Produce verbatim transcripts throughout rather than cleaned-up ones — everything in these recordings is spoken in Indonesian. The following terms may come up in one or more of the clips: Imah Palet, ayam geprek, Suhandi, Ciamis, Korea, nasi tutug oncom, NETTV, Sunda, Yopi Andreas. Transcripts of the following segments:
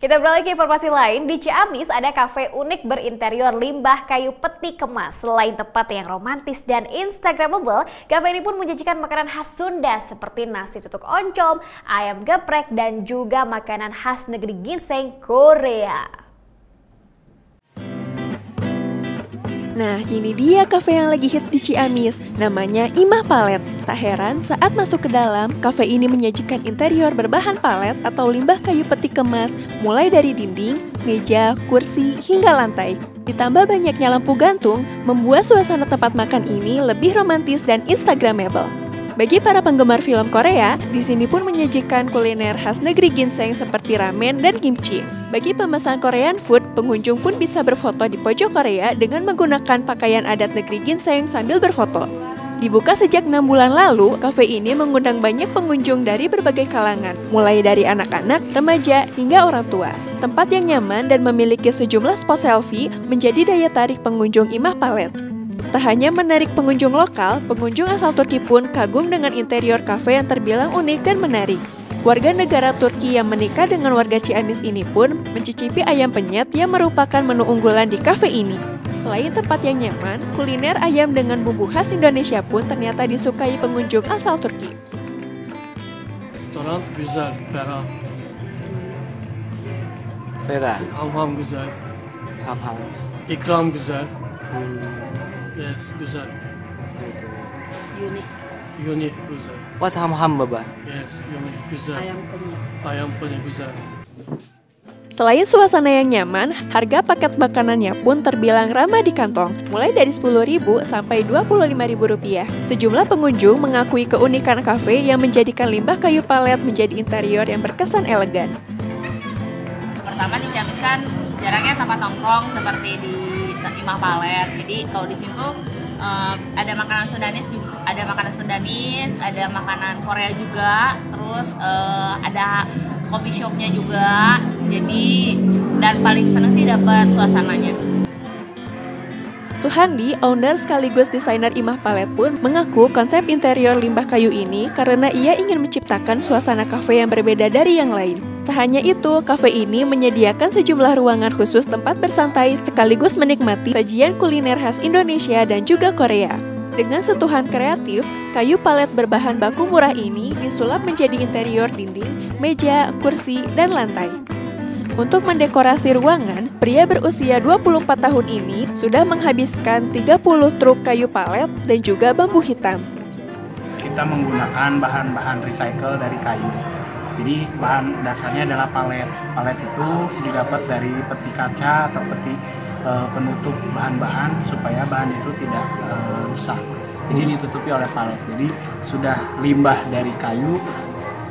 Kita beralih ke informasi lain, di Ciamis ada kafe unik berinterior limbah kayu peti kemas. Selain tempat yang romantis dan instagramable, kafe ini pun menyajikan makanan khas Sunda seperti nasi tutuk oncom, ayam geprek, dan juga makanan khas negeri ginseng Korea. Nah, ini dia kafe yang lagi hits di Ciamis, namanya Imah Palet. Tak heran saat masuk ke dalam, kafe ini menyajikan interior berbahan palet atau limbah kayu peti kemas, mulai dari dinding, meja, kursi, hingga lantai. Ditambah banyaknya lampu gantung, membuat suasana tempat makan ini lebih romantis dan instagramable. Bagi para penggemar film Korea, di sini pun menyajikan kuliner khas negeri ginseng seperti ramen dan kimchi. Bagi pemesan Korean food, pengunjung pun bisa berfoto di pojok Korea dengan menggunakan pakaian adat negeri ginseng sambil berfoto. Dibuka sejak enam bulan lalu, kafe ini mengundang banyak pengunjung dari berbagai kalangan, mulai dari anak-anak, remaja, hingga orang tua. Tempat yang nyaman dan memiliki sejumlah spot selfie menjadi daya tarik pengunjung Imah Palet. Tak hanya menarik pengunjung lokal, pengunjung asal Turki pun kagum dengan interior kafe yang terbilang unik dan menarik. Warga negara Turki yang menikah dengan warga Ciamis ini pun mencicipi ayam penyet yang merupakan menu unggulan di kafe ini. Selain tempat yang nyaman, kuliner ayam dengan bumbu khas Indonesia pun ternyata disukai pengunjung asal Turki. Restoran güzel, ferah. Ferah. Hamam güzel. Hamam. Ikram güzel. Yes, güzel. Unik. Unik, güzel. What hamham, Baba? Yes, unik, güzel. Ayam penyet. Ayam penyet güzel. Selain suasana yang nyaman, harga paket makanannya pun terbilang ramah di kantong, mulai dari sepuluh ribu rupiah sampai dua puluh lima ribu rupiah. Sejumlah pengunjung mengakui keunikan kafe yang menjadikan limbah kayu palet menjadi interior yang berkesan elegan. Pertama di Ciamis kan jarangnya tempat nongkrong seperti di Imah Palet. Jadi kalau di sini tuh uh, ada makanan Sundanis, ada makanan Sundanis, ada makanan Korea juga, terus uh, ada coffee shopnya juga. Jadi dan paling seneng sih dapat suasananya. Suhandi, owner sekaligus desainer Imah Palet pun mengaku konsep interior limbah kayu ini karena ia ingin menciptakan suasana kafe yang berbeda dari yang lain. Tak hanya itu, kafe ini menyediakan sejumlah ruangan khusus tempat bersantai sekaligus menikmati sajian kuliner khas Indonesia dan juga Korea. Dengan sentuhan kreatif, kayu palet berbahan baku murah ini disulap menjadi interior dinding, meja, kursi, dan lantai. Untuk mendekorasi ruangan, pria berusia dua puluh empat tahun ini sudah menghabiskan tiga puluh truk kayu palet dan juga bambu hitam. Kita menggunakan bahan-bahan recycle dari kayu. Jadi bahan dasarnya adalah palet. Palet itu didapat dari peti kaca atau peti e, penutup bahan-bahan supaya bahan itu tidak e, rusak. Jadi ditutupi oleh palet. Jadi sudah limbah dari kayu.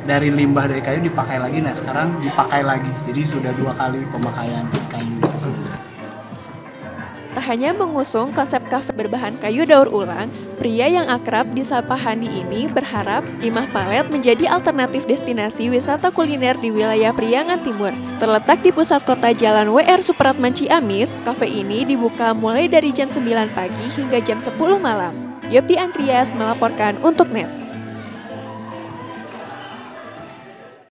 Dari limbah dari kayu dipakai lagi, nah sekarang dipakai lagi, jadi sudah dua kali pemakaian kayu tersebut. Tak hanya mengusung konsep kafe berbahan kayu daur ulang, pria yang akrab disapa Handi ini berharap Imah Palet menjadi alternatif destinasi wisata kuliner di wilayah Priangan Timur. Terletak di pusat kota Jalan W R Supratman Ciamis, kafe ini dibuka mulai dari jam sembilan pagi hingga jam sepuluh malam. Yopi Andreas melaporkan untuk Net.